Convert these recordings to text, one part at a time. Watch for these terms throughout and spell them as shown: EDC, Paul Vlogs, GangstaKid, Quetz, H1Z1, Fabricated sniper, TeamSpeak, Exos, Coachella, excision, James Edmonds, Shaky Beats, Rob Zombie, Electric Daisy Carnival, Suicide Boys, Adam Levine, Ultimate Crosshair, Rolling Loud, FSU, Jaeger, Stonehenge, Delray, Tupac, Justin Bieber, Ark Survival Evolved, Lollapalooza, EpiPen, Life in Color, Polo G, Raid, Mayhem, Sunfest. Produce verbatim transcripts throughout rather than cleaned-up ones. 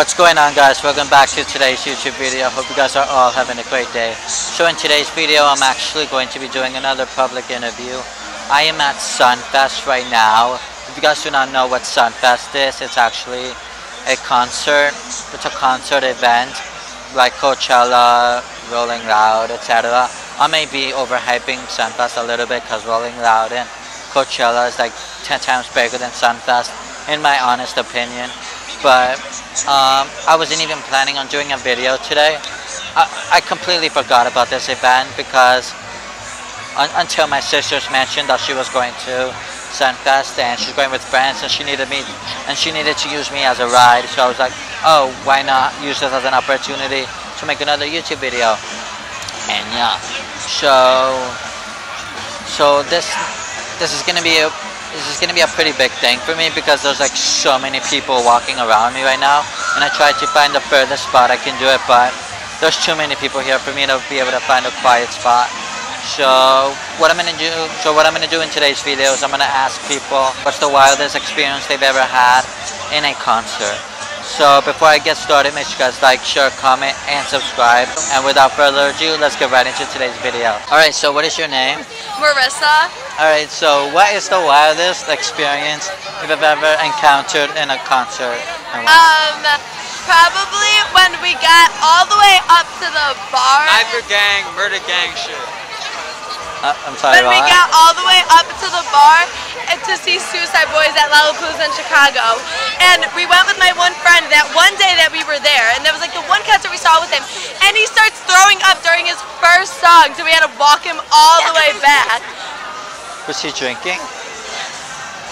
What's going on, guys? Welcome back to today's YouTube video. Hope you guys are all having a great day. So in today's video, I'm actually going to be doing another public interview. I am at Sunfest right now. If you guys do not know what Sunfest is, it's actually a concert. It's a concert event like Coachella, Rolling Loud, et cetera. I may be overhyping Sunfest a little bit because Rolling Loud and Coachella is like ten times bigger than Sunfest, in my honest opinion. But um, I wasn't even planning on doing a video today. I, I completely forgot about this event because un until my sisters mentioned that she was going to Sunfest and she's going with friends, and she needed me and she needed to use me as a ride. So I was like, oh, why not use this as an opportunity to make another YouTube video? And yeah, so so this this is gonna be a This is going to be a pretty big thing for me because there's like so many people walking around me right now, and I tried to find the furthest spot I can do it, but there's too many people here for me to be able to find a quiet spot. So what I'm going to do, so what I'm going to do in today's video is I'm going to ask people what's the wildest experience they've ever had in a concert. So before I get started, make sure you guys like, share, comment, and subscribe. And without further ado, let's get right into today's video. Alright, so what is your name? Marissa. Alright, so what is the wildest experience you've ever encountered in a concert? Um, probably when we got all the way up to the bar. Sniper gang, murder gang shit. Uh, I'm sorry, When what? we got all the way up to the bar to see Suicide Boys at Lollapalooza in Chicago. And we went with my one friend that one day that we were there, and there was like the one concert we saw with him, and he starts throwing up during his first song, so we had to walk him all the way back. Was he drinking?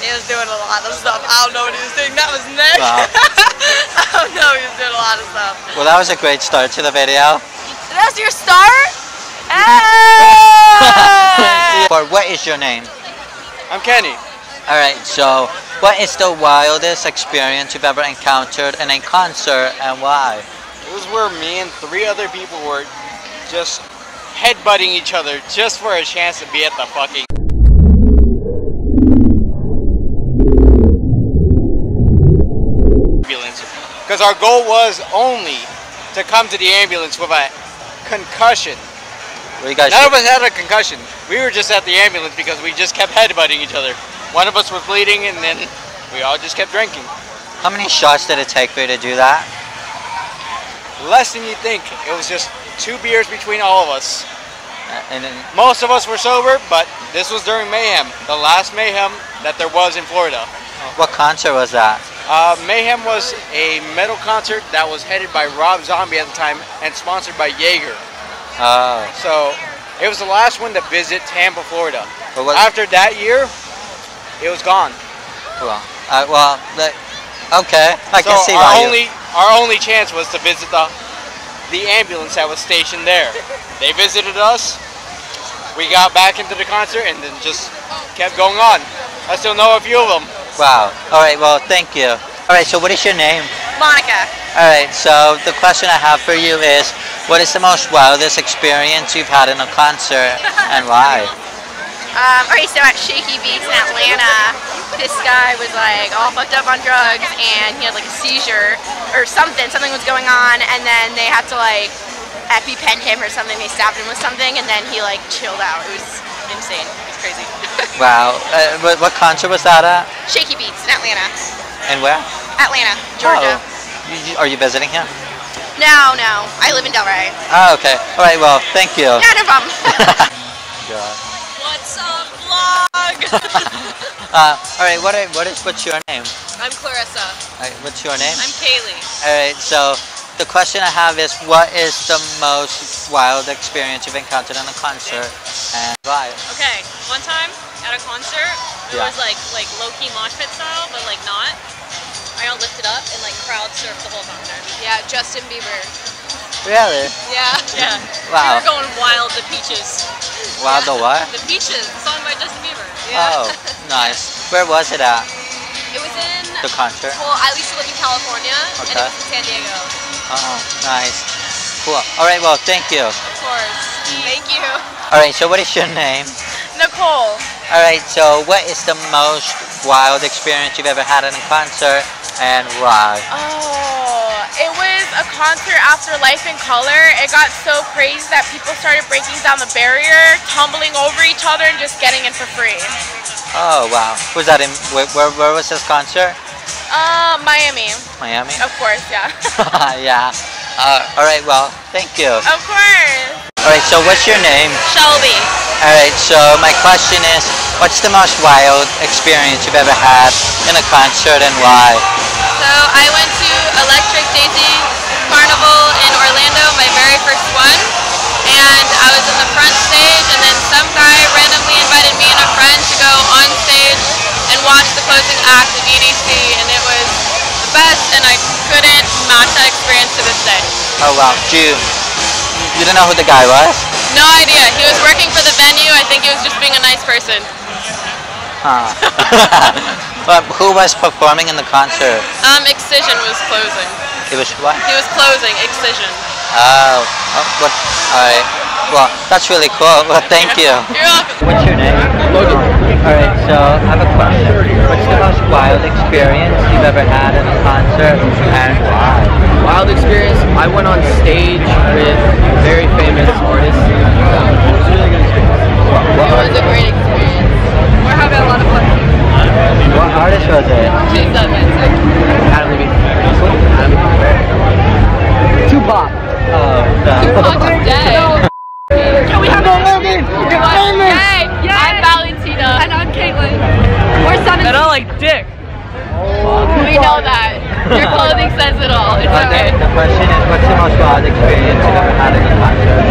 He was doing a lot of stuff. I don't know what he was doing. That was Nick. Wow. I don't know. He was doing a lot of stuff. Well, that was a great start to the video. That's your start? Hey! But what is your name? I'm Kenny. Alright, so what is the wildest experience you've ever encountered in a concert, and why? It was where me and three other people were just headbutting each other just for a chance to be at the fucking... because our goal was only to come to the ambulance with a concussion. Well, you guys None should... of us had a concussion. We were just at the ambulance because we just kept headbutting each other. One of us was bleeding, and then we all just kept drinking. How many shots did it take for you to do that? Less than you think. It was just two beers between all of us. Uh, and then... most of us were sober, but this was during Mayhem, the last Mayhem that there was in Florida. What concert was that? Uh, Mayhem was a metal concert that was headed by Rob Zombie at the time and sponsored by Jaeger. Oh. So it was the last one to visit Tampa, Florida. But what, after that year, it was gone. Well, uh, well, that, okay. I so can see our why only you... our only chance was to visit the the ambulance that was stationed there. They visited us. We got back into the concert and then just kept going on. I still know a few of them. Wow. All right. Well, thank you. All right. So, what is your name? Monica. All right. So, the question I have for you is, what is the most wildest experience you've had in a concert, and why? Um, all right, so at Shaky Beats in Atlanta, this guy was like all fucked up on drugs, and he had like a seizure or something. Something was going on, and then they had to like EpiPen him or something. They stabbed him with something, and then he like chilled out. It was insane. It was crazy. Wow. Uh, what, what concert was that at? Shaky Beats in Atlanta. And where? Atlanta, Georgia. Oh. Are you visiting him? No, no. I live in Delray. Oh, okay. All right, well, thank you. Yeah, no problem. God. What's up, vlog? uh, all right, what, what is, what's your name? I'm Clarissa. All right, what's your name? I'm Kaylee. All right, so the question I have is, what is the most wild experience you've encountered on a concert, and why? Okay, one time at a concert, it yeah. was like, like low-key mosh pit style, but like not. I got lifted up and like crowd surfed the whole concert. Yeah, Justin Bieber. Really? Yeah. Yeah. Wow. We were going wild, the peaches. Wild yeah. the what? The peaches, the song by Justin Bieber. Yeah. Oh, nice. Where was it at? It was in... the concert? Well, I used to live in California, okay. and it was in San Diego. Oh, nice. Cool. All right, well, thank you. Of course. Thank you. All right, so what is your name? Nicole. All right, so what is the most wild experience you've ever had in a concert, and why? Oh. a concert after Life in Color, it got so crazy that people started breaking down the barrier, tumbling over each other, and just getting in for free. Oh wow! Was that in where? Where, where was this concert? Uh, Miami. Miami. Of course, yeah. Yeah. Uh, all right. Well, thank you. Of course. All right, so what's your name? Shelby. All right, so my question is, what's the most wild experience you've ever had in a concert and why? So I went to Electric Daisy Carnival in Orlando, my very first one, and I was in the front stage, and then some guy randomly invited me and a friend to go on stage and watch the closing act of E D C, and it was the best, and I couldn't match that experience to this day. Oh wow, June. You didn't know who the guy was? No idea. He was working for the venue. I think he was just being a nice person. Huh. But who was performing in the concert? Um, Excision was closing. He was what? He was closing. Excision. Oh. Oh what? All right. Well, that's really cool. Well, thank you. You're welcome. What's your name? Logan. All right. So I have a question. What's the most wild experience you've ever had in a concert, and why? Wild experience. I went on stage with very famous artists. It was a really good experience. It was a great experience. We're having a lot of fun. What artist was it? James Edmonds. Adam Levine. Adam Levine. Tupac. Oh, no. Tupac is dead. No. We have Logan. You're famous. Hey, yes. I'm Valentina. And I'm Caitlin. We're seventeen. And I like dick. Oh, we know that. Your clothing says it all. It's uh, okay. The question is, what's the most wild experience you've ever had in a concert?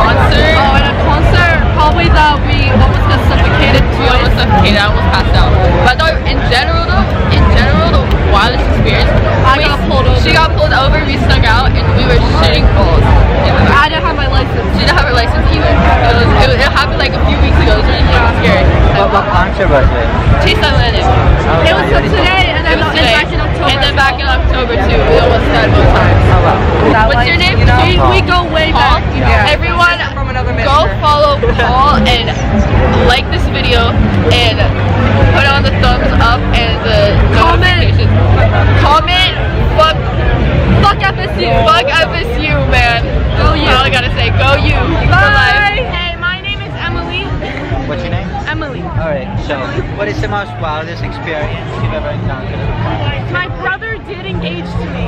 Concert? Oh, in a concert, probably that we almost got suffocated. We almost suffocated. I almost passed out. But though, in general, though, in general, the wildest experience. I we, got pulled over. She got pulled over. We snuck out, and we were shitting balls. I didn't have my license. She didn't have her license even. It, was, it, was, it happened like a few weeks ago. It was really scary. What, what concert was it? Chase Atlantic. Oh, it was for today, and then back in October. And then back in October too. We almost died both times. Oh, wow. What's like, your name? You know, we, we go way Paul? Back. Yeah. Everyone, from go follow Paul and like this video and put on the thumbs up and the notifications. Comment. Comment. Fuck. Fuck F S U. Fuck F S U, man. Go you. That's all I gotta say. Go you. Bye. Hey, my name is Emily. What's your name? Emily. Alright, so what is the most wildest experience you've ever encountered? My brother did engage to me.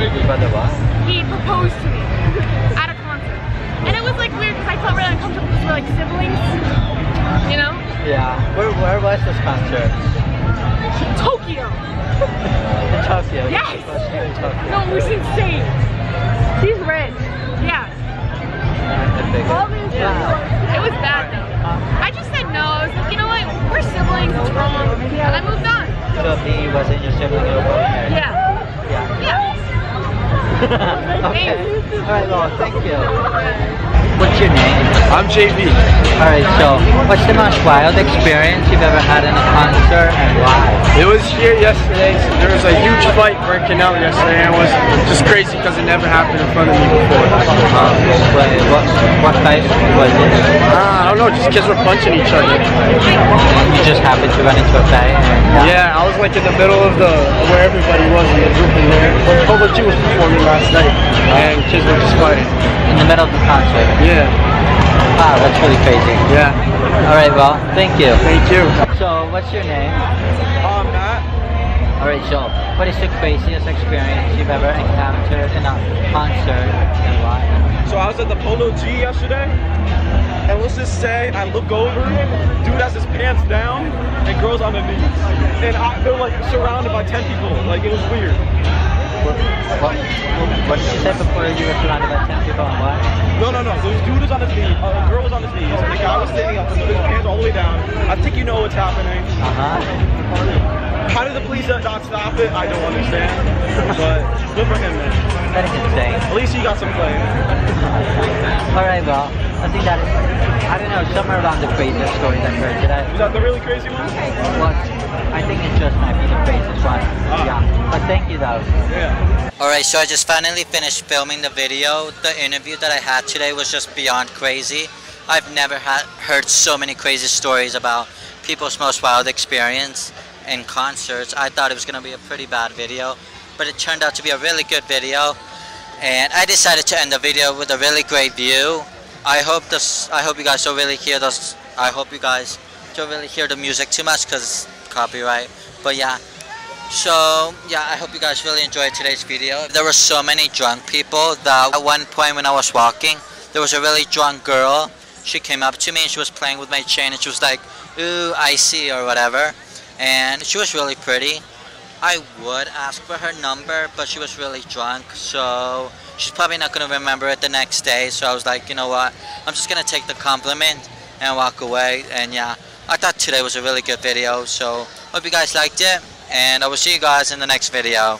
Your brother what? He proposed to me at a concert. And it was like weird because I felt really uncomfortable because we're like siblings. You know? Yeah. Where, where was this concert? Tokyo! In Tokyo? Yes! In Tokyo. No, it was insane. She's rich. Yeah. All these yeah. It was bad though. I just said no. I was like, you know what? We're siblings. It's wrong. And I moved on. So he wasn't your sibling. Yeah. Yeah. Yeah. Okay. All right, well, thank you. What's your name? I'm J B. All right, so what's the most wild experience you've ever had in a concert and why? It was here yesterday. So there was a huge fight breaking out yesterday, and it was just crazy because it never happened in front of me before. Uh, wait, what, what fight was it? Uh, I don't know. Just kids were punching each other. You just happened to run into a fight? And, yeah. yeah, I was like in the middle of the where everybody was in the group in there. Polo G was performing last night, and kids were just fighting in the middle of the concert. Yeah. Wow, that's really crazy. Yeah. Alright, well, thank you. Thank you. So, what's your name? Oh, I'm Matt. Alright, so, what is the craziest experience you've ever encountered in a concert and why? So, I was at the Polo G yesterday, and let's just say I look over, dude has his pants down, and girls on their knees. And I, they're like surrounded by ten people. Like, it was weird. What, what did you say before you were surrounded by ten people and what? No, no, no. This dude was on his knees. Uh, a girl was on his knees. The guy was standing up. His hands all the way down. I think you know what's happening. Uh-huh. How did the police not stop it? I don't understand. But good for him, man. That is insane. At least he got some play. Alright, well, I think that is, I don't know, somewhere around the craziest stories I've heard today. Is that the really crazy one? Okay. Well, I think it just might be the craziest one. Uh, yeah. But thank you, though. Yeah. Alright, so I just finally finished filming the video. The interview that I had today was just beyond crazy. I've never had heard so many crazy stories about people's most wild experience in concerts. I thought it was going to be a pretty bad video, but it turned out to be a really good video, and I decided to end the video with a really great view. I hope this, I hope you guys don't really hear this, I hope you guys don't really hear the music too much because it's copyright, but yeah. So, yeah, I hope you guys really enjoyed today's video. There were so many drunk people that at one point when I was walking, there was a really drunk girl. She came up to me and she was playing with my chain and she was like, ooh, icy or whatever. And she was really pretty. I would ask for her number, but she was really drunk, so she's probably not going to remember it the next day. So I was like, you know what, I'm just going to take the compliment and walk away. And yeah, I thought today was a really good video, so hope you guys liked it. And I will see you guys in the next video.